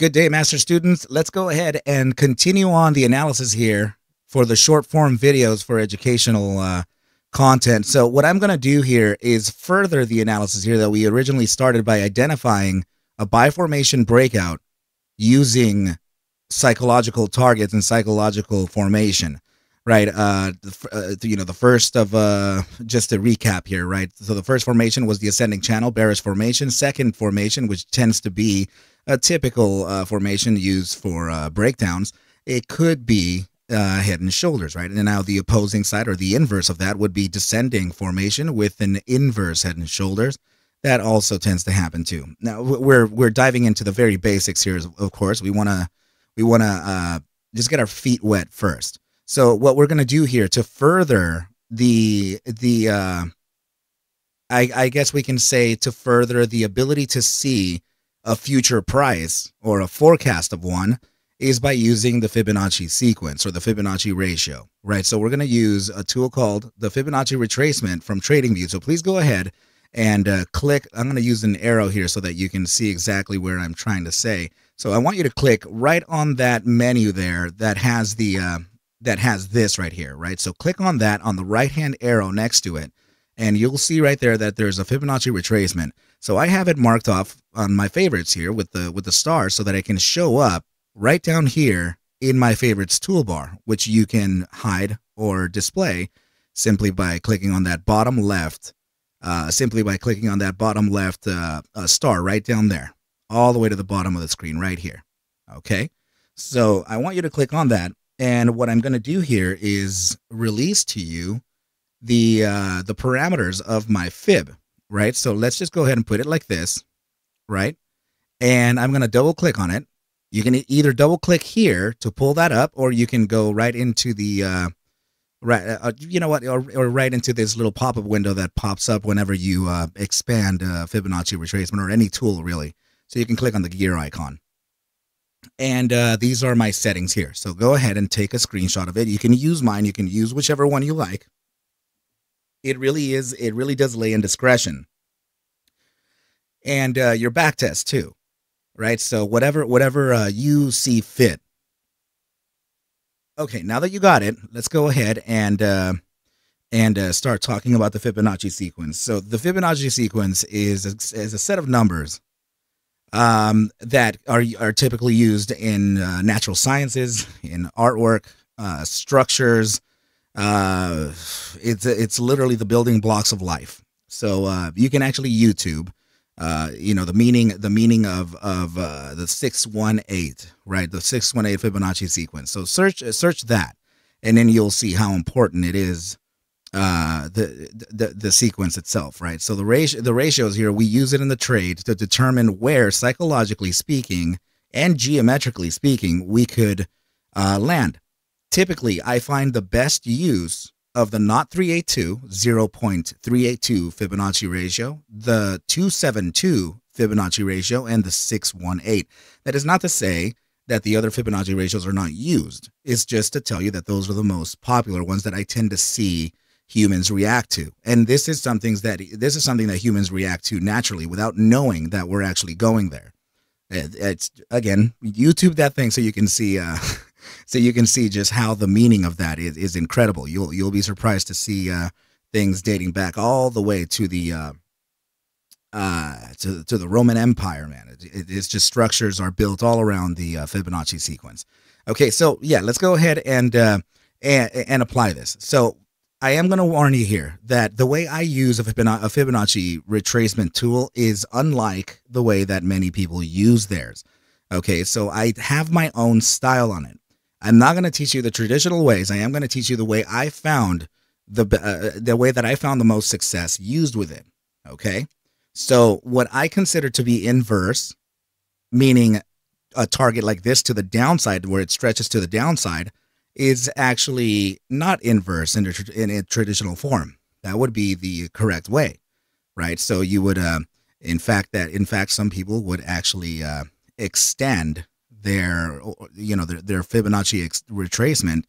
Good day, master students. Let's go ahead and continue on the analysis here for the short form videos for educational content. So what I'm going to do here is further the analysis here that we originally started by identifying a buy formation breakout using psychological targets and psychological formation, right? The first of just to recap here, right? So the first formation was the ascending channel bearish formation. Second formation, which tends to be a typical formation used for breakdowns, it could be head and shoulders, right? And now the opposing side or the inverse of that would be descending formation with an inverse head and shoulders. That also tends to happen too. Now we're diving into the very basics here. Of course, we wanna just get our feet wet first. So what we're gonna do here to further I guess we can say to further the ability to see a future price or a forecast of one is by using the Fibonacci sequence or the Fibonacci ratio, right? So we're going to use a tool called the Fibonacci retracement from TradingView. So please go ahead and click. I'm going to use an arrow here so that you can see exactly where I'm trying to say. So I want you to click right on that menu there that has the that has this right here, right? So click on that on the right-hand arrow next to it, and you'll see right there that there's a Fibonacci retracement. So I have it marked off on my favorites here with the star so that I can show up right down here in my favorites toolbar, which you can hide or display simply by clicking on that bottom left, star right down there, all the way to the bottom of the screen right here. Okay, so I want you to click on that, and what I'm going to do here is release to you the parameters of my fib, right? So let's just go ahead and put it like this, right? And I'm going to double click on it. You can either double click here to pull that up, or you can go right into the right into this little pop-up window that pops up whenever you expand Fibonacci retracement or any tool really. So you can click on the gear icon, and these are my settings here. So go ahead and take a screenshot of it. You can use mine, you can use whichever one you like. It really does lay in discretion. And your back test too, right? So whatever you see fit. Okay, now that you got it, let's go ahead and start talking about the Fibonacci sequence. So the Fibonacci sequence is a set of numbers that are typically used in natural sciences, in artwork, structures. It's literally the building blocks of life. So you can actually YouTube, the meaning of the 618, right? The 618 Fibonacci sequence. So search that, and then you'll see how important it is, the sequence itself, right? So the ratios here, we use it in the trade to determine where, psychologically speaking and geometrically speaking, we could land. Typically, I find the best use of the 0.382 Fibonacci ratio, the 272 Fibonacci ratio, and the 618. That is not to say that the other Fibonacci ratios are not used. It's just to tell you that those are the most popular ones that I tend to see humans react to. And this is something that humans react to naturally without knowing that we're actually going there. It's, again, YouTube that thing so you can see... So you can see just how the meaning of that is incredible. You'll be surprised to see things dating back all the way to the to the Roman Empire, man. It's just structures are built all around the Fibonacci sequence. Okay, so yeah, let's go ahead and apply this. So I am going to warn you here that the way I use a Fibonacci retracement tool is unlike the way that many people use theirs. Okay, so I have my own style on it. I'm not going to teach you the traditional ways. I am going to teach you the way I found the most success used with it. Okay, so what I consider to be inverse, meaning a target like this to the downside where it stretches to the downside, is actually not inverse in a traditional form. That would be the correct way, right? So you would, in fact, some people would actually extend their Fibonacci retracement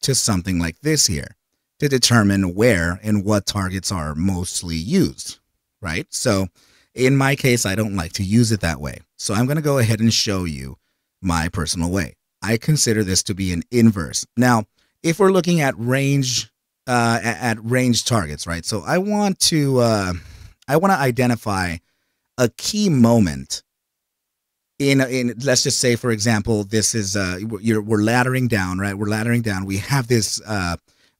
to something like this here to determine where and what targets are mostly used, right? So in my case, I don't like to use it that way. So I'm going to go ahead and show you my personal way. I consider this to be an inverse. Now, if we're looking at range at range targets, right? So I want to identify a key moment in let's just say, for example, this is we're laddering down, right? We're laddering down. We have this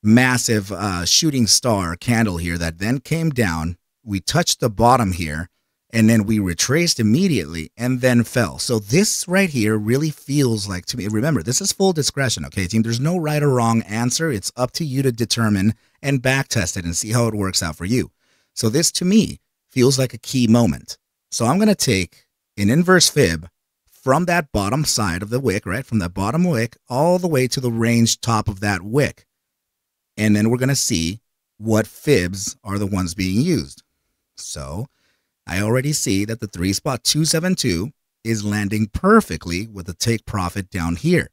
massive shooting star candle here that then came down. We touched the bottom here, and then we retraced immediately and then fell. So this right here really feels like, to me, remember, this is full discretion, okay, team? There's no right or wrong answer. It's up to you to determine and back test it and see how it works out for you. So this, to me, feels like a key moment. So I'm going to take an inverse fib from that bottom side of the wick, right, from the bottom wick all the way to the range top of that wick. And then we're going to see what fibs are the ones being used. So I already see that the 3-spot 272 is landing perfectly with a take profit down here.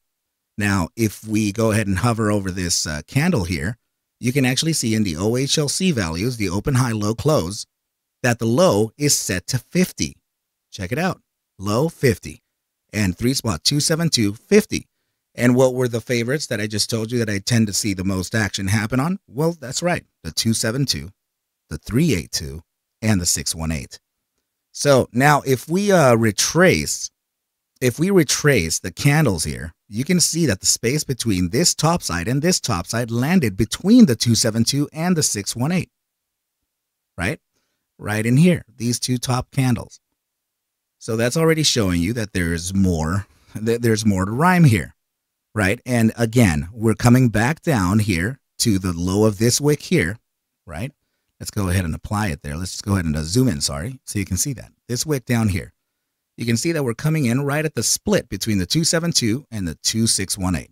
Now, if we go ahead and hover over this candle here, you can actually see in the OHLC values, the open, high, low, close, that the low is set to 50. Check it out. Low 50 and 3-spot 272, 50. And what were the favorites that I just told you that I tend to see the most action happen on? Well, that's right. The 272, the 382, and the 618. So now if we retrace the candles here, you can see that the space between this top side and this top side landed between the 272 and the 618, right? Right in here, these two top candles. So that's already showing you that there's more to rhyme here, right? And again, we're coming back down here to the low of this wick here, right? Let's go ahead and apply it there. Let's just go ahead and zoom in, sorry, so you can see that. This wick down here. You can see that we're coming in right at the split between the 272 and the 2618,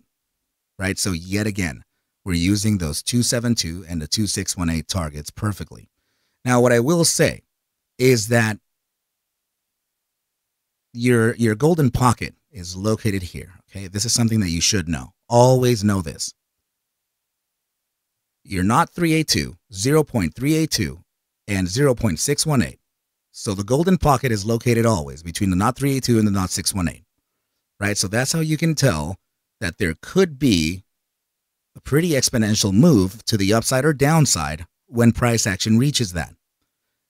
right? So yet again, we're using those 272 and the 2618 targets perfectly. Now, what I will say is that your golden pocket is located here, okay? This is something that you should know. Always know this. You're not 382, 0.382, and 0.618. So the golden pocket is located always between the not 382 and the not 618, right? So that's how you can tell that there could be a pretty exponential move to the upside or downside when price action reaches that.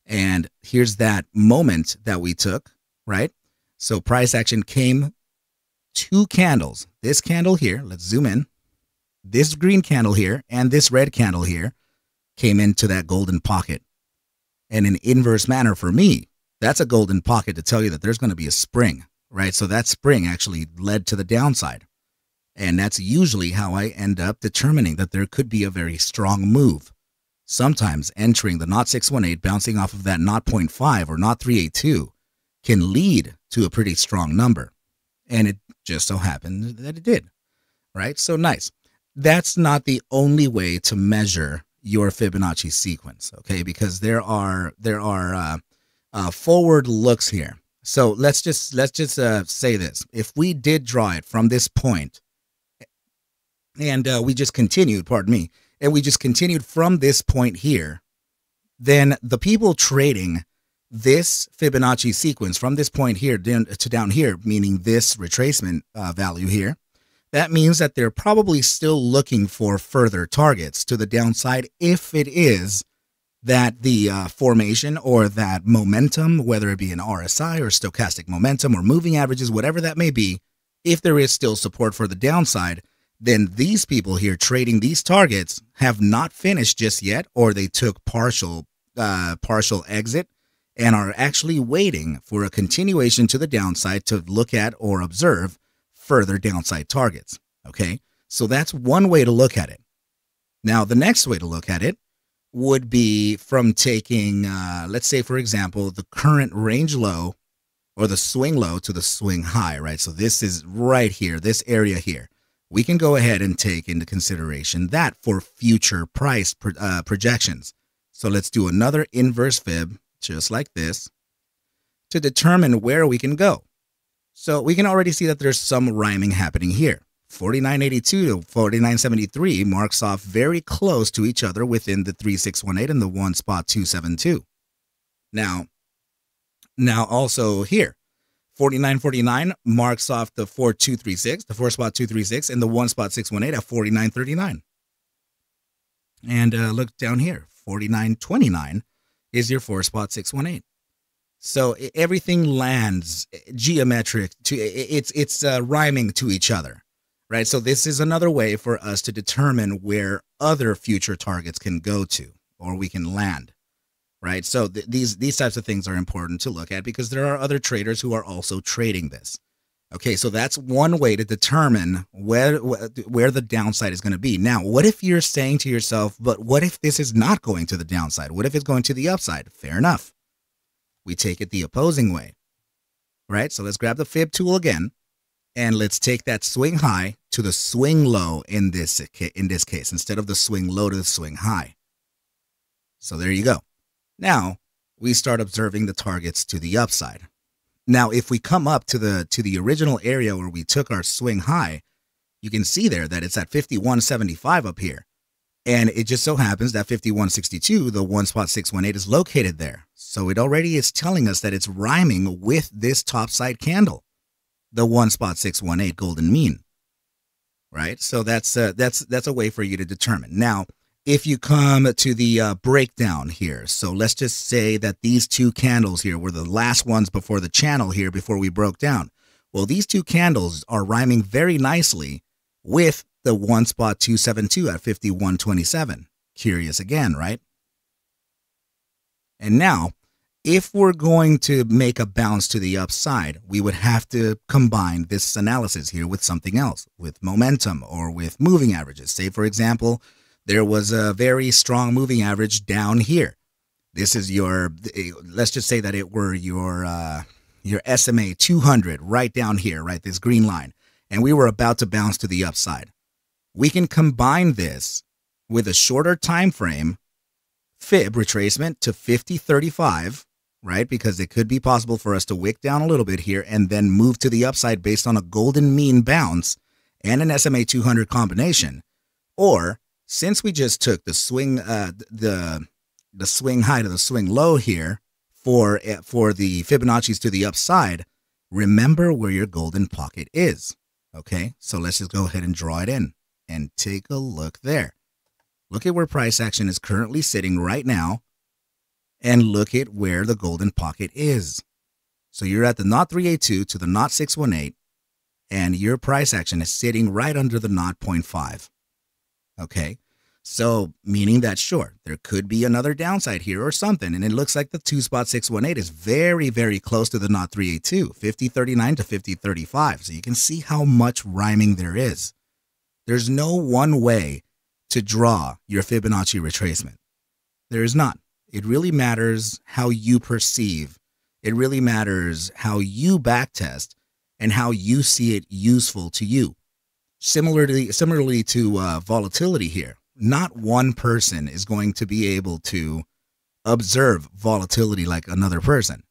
And here's that moment that we took, right? So price action came two candles. This candle here, let's zoom in. This green candle here and this red candle here came into that golden pocket. And in inverse manner for me, that's a golden pocket to tell you that there's going to be a spring, right? So that spring actually led to the downside. And that's usually how I end up determining that there could be a very strong move. Sometimes entering the not 618, bouncing off of that not 0.5 or not 382 can lead to a pretty strong number. And it just so happened that it did, right? So nice. That's not the only way to measure your Fibonacci sequence, okay? Because there are forward looks here. So let's just say this: if we did draw it from this point, and we just continued, pardon me, and we just continued from this point here, then the people trading this Fibonacci sequence from this point here to down here, meaning this retracement value here. That means that they're probably still looking for further targets to the downside if it is that the formation or that momentum, whether it be an RSI or stochastic momentum or moving averages, whatever that may be, if there is still support for the downside, then these people here trading these targets have not finished just yet, or they took partial exit and are actually waiting for a continuation to the downside to look at or observe further downside targets, okay? So that's one way to look at it. Now, the next way to look at it would be from taking, let's say, for example, the current range low or the swing low to the swing high, right? So this is right here, this area here. We can go ahead and take into consideration that for future price projections. So let's do another inverse fib, just like this, to determine where we can go. So we can already see that there's some rhyming happening here. 49.82 to 49.73 marks off very close to each other within the 3.618 and the 1-spot 272. Now also here, 49.49 marks off the 4.236, the 4 spot 236, and the 1 spot 618 at 49.39. And look down here, 49.29 is your 4 spot 618. So everything lands geometric to it's rhyming to each other, right? So this is another way for us to determine where other future targets can go to, or we can land. Right. So these types of things are important to look at because there are other traders who are also trading this. OK, so that's one way to determine where the downside is going to be. Now, what if you're saying to yourself, but what if this is not going to the downside? What if it's going to the upside? Fair enough. We take it the opposing way. Right. So let's grab the Fib tool again and let's take that swing high to the swing low in this case, instead of the swing low to the swing high. So there you go. Now we start observing the targets to the upside. Now, if we come up to the original area where we took our swing high, you can see there that it's at 51.75 up here. And it just so happens that 51.62, the 1 spot 618, is located there. So it already is telling us that it's rhyming with this topside candle, the 1 spot 618 golden mean. Right. So that's a way for you to determine. Now, if you come to the breakdown here, so let's just say that these two candles here were the last ones before the channel here before we broke down. Well, these two candles are rhyming very nicely with the 1 spot 272 at 51.27. Curious again, right? And now, if we're going to make a bounce to the upside, we would have to combine this analysis here with something else, with momentum or with moving averages. Say, for example, there was a very strong moving average down here. This is your, let's just say that it were your SMA 200 right down here, right? This green line. And we were about to bounce to the upside. We can combine this with a shorter time frame Fib retracement to 50.35, right? Because it could be possible for us to wick down a little bit here and then move to the upside based on a golden mean bounce and an SMA 200 combination. Or, since we just took the swing, the swing high to the swing low here for the Fibonacci's to the upside, remember where your golden pocket is. Okay, so let's just go ahead and draw it in and take a look there. Look at where price action is currently sitting right now, and look at where the golden pocket is. So you're at the knot 382 to the knot 618, and your price action is sitting right under the knot 0.5. Okay, so meaning that, sure, there could be another downside here or something. And it looks like the 2 spot 618 is very, very close to the knot 382, 50.39 to 50.35. So you can see how much rhyming there is. There's no one way to draw your Fibonacci retracement. There is not. It really matters how you perceive. It really matters how you backtest and how you see it useful to you. Similarly to volatility here, not one person is going to be able to observe volatility like another person,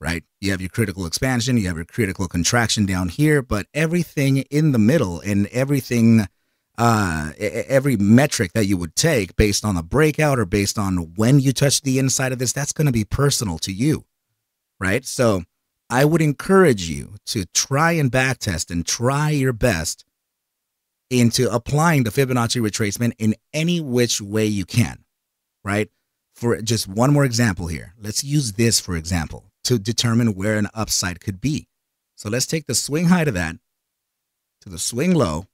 right? You have your critical expansion, you have your critical contraction down here, but everything in the middle and everything, every metric that you would take based on a breakout or based on when you touch the inside of this, that's going to be personal to you, right? So I would encourage you to try and backtest and try your best into applying the Fibonacci retracement in any which way you can, right? For just one more example here, let's use this, for example, to determine where an upside could be. So let's take the swing high to that, to the swing low,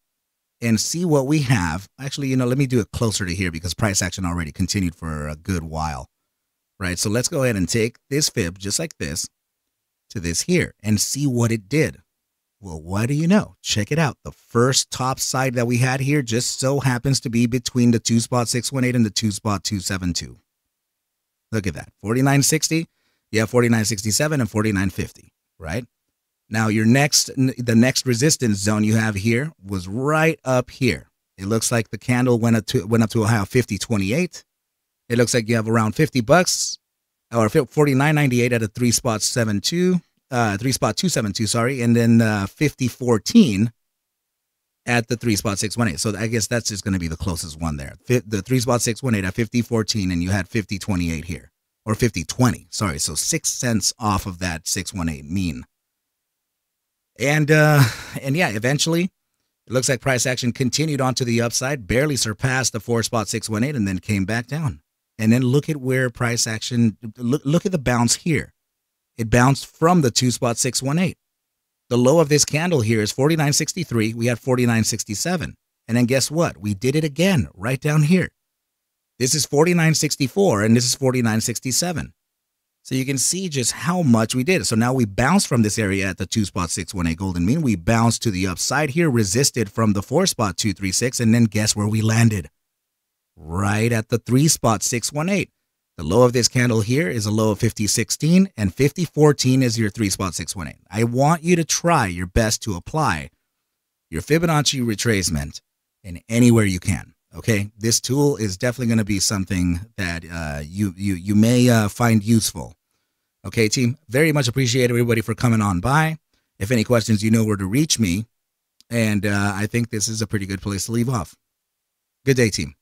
and see what we have. Actually, you know, let me do it closer to here because price action already continued for a good while, right? So let's go ahead and take this Fib just like this to this here and see what it did. Well, what do you know? Check it out. The first top side that we had here just so happens to be between the 2 spot 618 and the 2 spot 272. Look at that. 49.60. You have 49.67 and 49.50, right? Now your next resistance zone you have here was right up here. It looks like the candle went up to a high of 50.28. It looks like you have around $50 or 49.98 at a 3 spot 72. 3 spot 272, sorry, and then 50.14 at the 3 spot 618. So I guess that's just going to be the closest one there. The 3 spot 618 at 50.14, and you had 50.28 here, or 50.20. Sorry, so 6 cents off of that 618 mean. And yeah, eventually it looks like price action continued onto the upside, barely surpassed the 4.618, and then came back down. And then look at where price action, look at the bounce here. It bounced from the 2.618. The low of this candle here is 49.63. We had 49.67. And then guess what? We did it again right down here. This is 49.64 and this is 49.67. So you can see just how much we did. So now we bounced from this area at the 2.618 golden mean. We bounced to the upside here, resisted from the 4.236, and then guess where we landed? Right at the 3.618. The low of this candle here is a low of 50.16, and 50.14 is your 3.618. I want you to try your best to apply your Fibonacci retracement in anywhere you can. Okay, this tool is definitely going to be something that you may find useful. Okay, team, very much appreciate everybody for coming on by. If any questions, you know where to reach me, and I think this is a pretty good place to leave off. Good day, team.